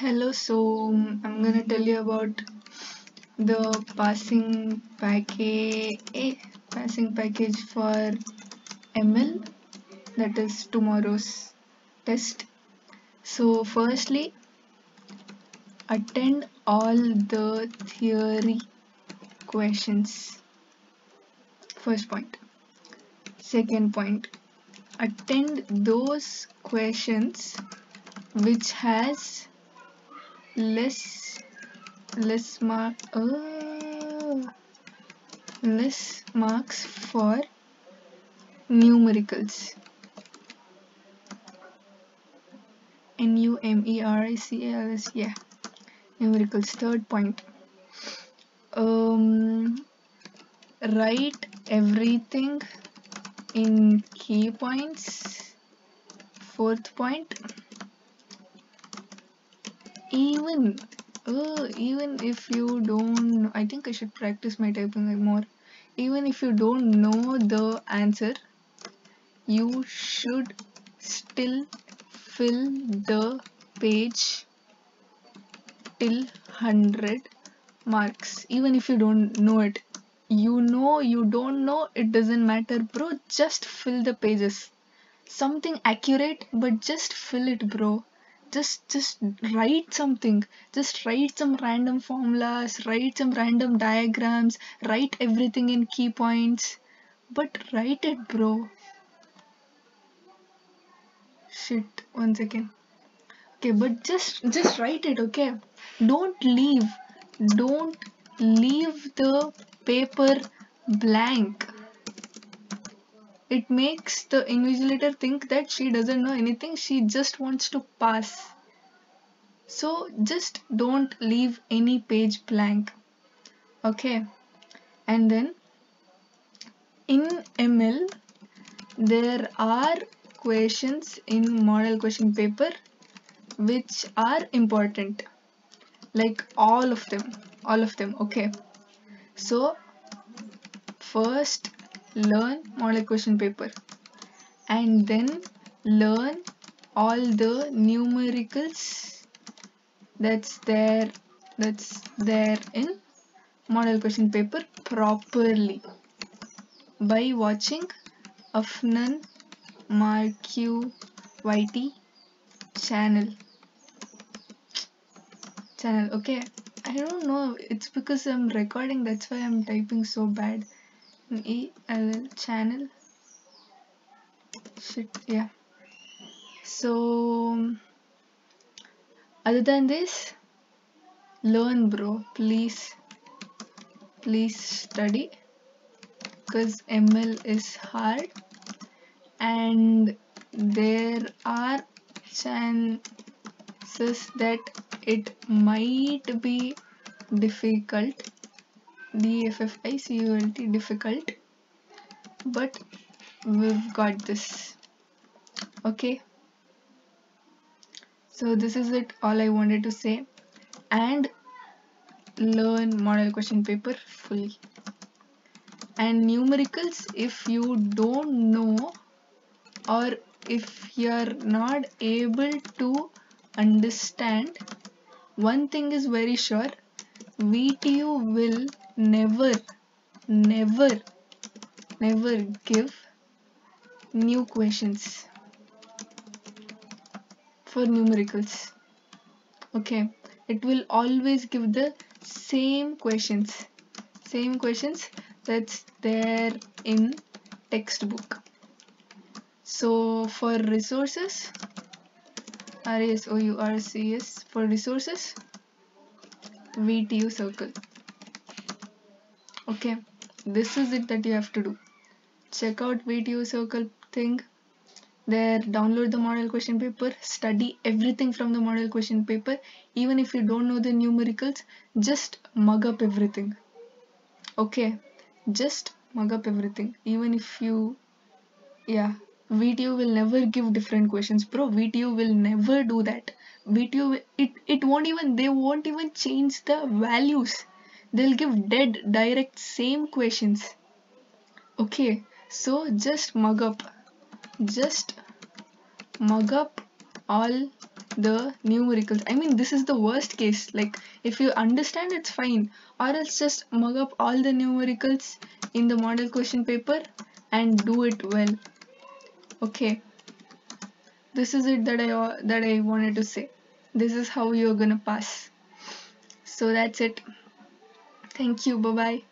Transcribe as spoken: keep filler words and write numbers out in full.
Hello, so I'm gonna tell you about the passing package eh, passing package for M L, that is tomorrow's test. So firstly, attend all the theory questions, first point. Second point, attend those questions which has less less mark uh, less marks for numericals, N U M E R I C A L S, yeah, numericals. Third point, um, write everything in key points. Fourth point, even uh, even if you don't, I think I should practice my typing more. Even if you don't know the answer, you should still fill the page till one hundred marks. Even if you don't know it, you know you don't know, it doesn't matter, bro. Just fill the pages, something accurate, but just fill it, bro. Just just write something, just write some random formulas, write some random diagrams, write everything in key points, but write it, bro. Shit, one second. Okay, but just just write it, okay? Don't leave don't leave the paper blank. It makes the invigilator think that she doesn't know anything, she just wants to pass. So just don't leave any page blank, okay? And then in M L there are questions in model question paper which are important, like all of them all of them okay? So first learn model question paper and then learn all the numericals that's there that's there in model question paper properly by watching Afnan Marq Y T channel channel okay? I don't know, it's because I'm recording, that's why I'm typing so bad. M L channel, shit, yeah. So other than this, learn, bro. Please please study, because M L is hard and there are chances that it might be difficult, D F F I C U L T, difficult, but we've got this, okay? So this is it, all I wanted to say. And learn model question paper fully, and numericals, if you don't know or if you're not able to understand, one thing is very sure, V T U will never, never, never give new questions for numericals, okay? It will always give the same questions, same questions that's there in textbook. So for resources, R A S O U R C S, for resources, V T U circle, okay? This is it that you have to do. Check out V T U circle thing, there download the model question paper, study everything from the model question paper. Even if you don't know the numericals, just mug up everything, okay? Just mug up everything. Even if you, yeah, V T U will never give different questions, bro. V T U will never do that. V T U, it, it won't even, they won't even change the values. They'll give dead, direct, same questions. Okay, so just mug up. Just mug up all the numericals. I mean, this is the worst case. Like, if you understand, it's fine, or else just mug up all the numericals in the model question paper and do it well. Okay, this is it that I that I wanted to say. This is how you're gonna pass. So that's it. Thank you. Bye bye.